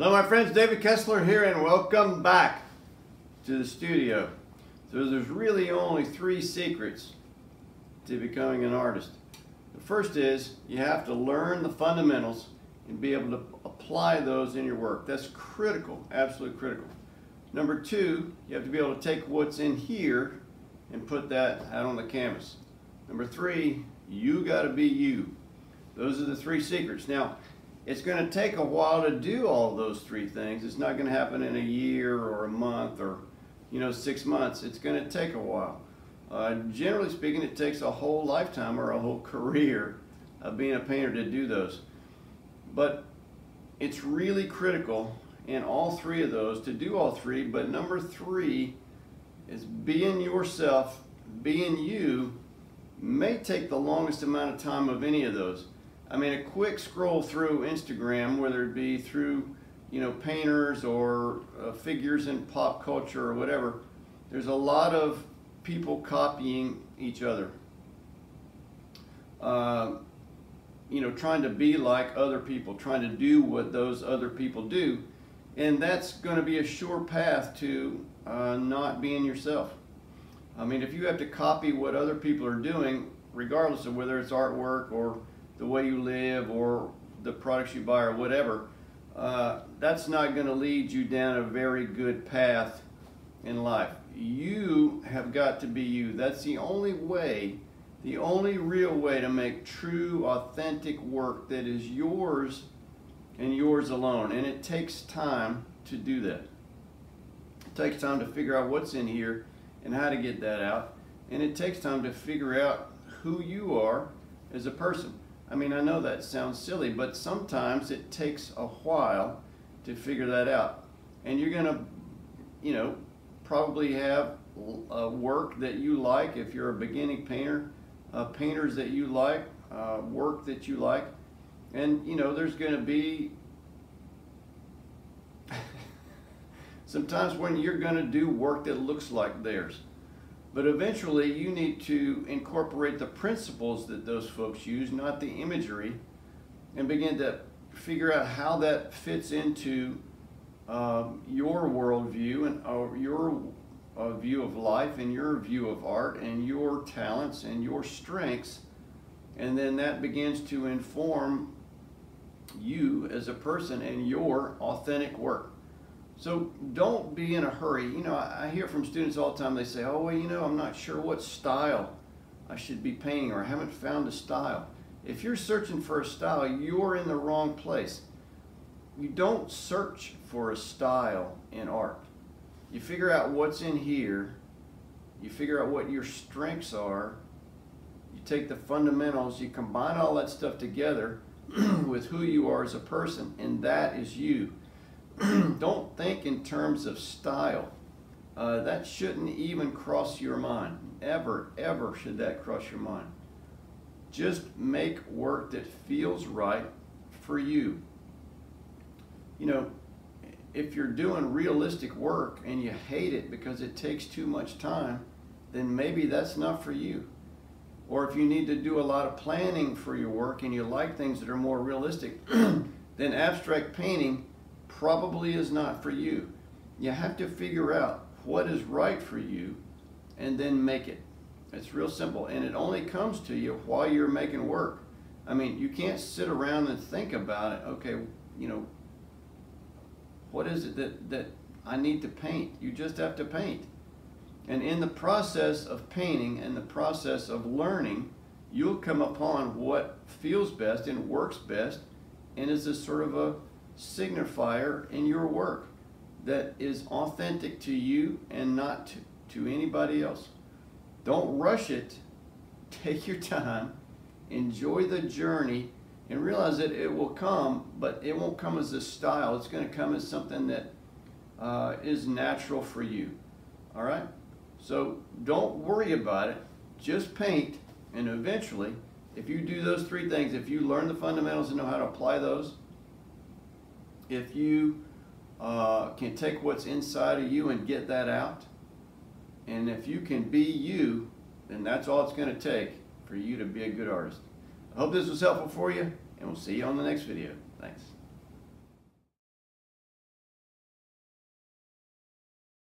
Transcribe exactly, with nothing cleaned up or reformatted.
Hello my friends, David Kessler here, and welcome back to the studio. So there's really only three secrets to becoming an artist. The first is you have to learn the fundamentals and be able to apply those in your work. That's critical, absolutely critical. Number two, you have to be able to take what's in here and put that out on the canvas. Number three, you gotta be you. Those are the three secrets. Now, it's going to take a while to do all those three things. It's not going to happen in a year or a month or, you know, six months. It's going to take a while. Uh, generally speaking, it takes a whole lifetime or a whole career of being a painter to do those. But it's really critical in all three of those to do all three. But number three is being yourself. Being you may take the longest amount of time of any of those. I mean, a quick scroll through Instagram, whether it be through, you know, painters or uh, figures in pop culture or whatever, there's a lot of people copying each other. Uh, you know, trying to be like other people, trying to do what those other people do. And that's going to be a sure path to uh, not being yourself. I mean, if you have to copy what other people are doing, regardless of whether it's artwork or the way you live or the products you buy or whatever, uh, that's not going to lead you down a very good path in life. You have got to be you. That's the only way, the only real way to make true, authentic work that is yours and yours alone. And it takes time to do that. It takes time to figure out what's in here and how to get that out. And it takes time to figure out who you are as a person. I mean, I know that sounds silly, but sometimes it takes a while to figure that out. And you're gonna, you know, probably have uh, work that you like if you're a beginning painter, uh, painters that you like, uh, work that you like. And, you know, there's gonna be sometimes when you're gonna do work that looks like theirs. But eventually you need to incorporate the principles that those folks use, not the imagery, and begin to figure out how that fits into uh, your worldview and uh, your uh, view of life and your view of art and your talents and your strengths. And then that begins to inform you as a person and your authentic work. So don't be in a hurry. You know, I hear from students all the time, they say, oh, well, you know, I'm not sure what style I should be painting, or I haven't found a style. If you're searching for a style, you're in the wrong place. You don't search for a style in art. You figure out what's in here, you figure out what your strengths are, you take the fundamentals, you combine all that stuff together with who you are as a person, and that is you. Don't think in terms of style. Uh, that shouldn't even cross your mind. Ever, ever should that cross your mind. Just make work that feels right for you. You know, if you're doing realistic work and you hate it because it takes too much time, then maybe that's not for you. Or if you need to do a lot of planning for your work and you like things that are more realistic, then abstract painting probably is not for you. You have to figure out what is right for you and then make it. It's real simple, and it only comes to you while you're making work. I mean, you can't sit around and think about it. Okay, you know, what is it that, that I need to paint? You just have to paint. And in the process of painting and the process of learning, you'll come upon what feels best and works best and is a sort of a signifier in your work that is authentic to you and not to, to anybody else. Don't rush it. Take your time. Enjoy the journey and realize that it will come, but it won't come as a style. It's going to come as something that uh, is natural for you. All right? So don't worry about it. Just paint, and eventually, if you do those three things, if you learn the fundamentals and know how to apply those, if you uh, can take what's inside of you and get that out, and if you can be you, then that's all it's going to take for you to be a good artist. I hope this was helpful for you, and we'll see you on the next video. Thanks.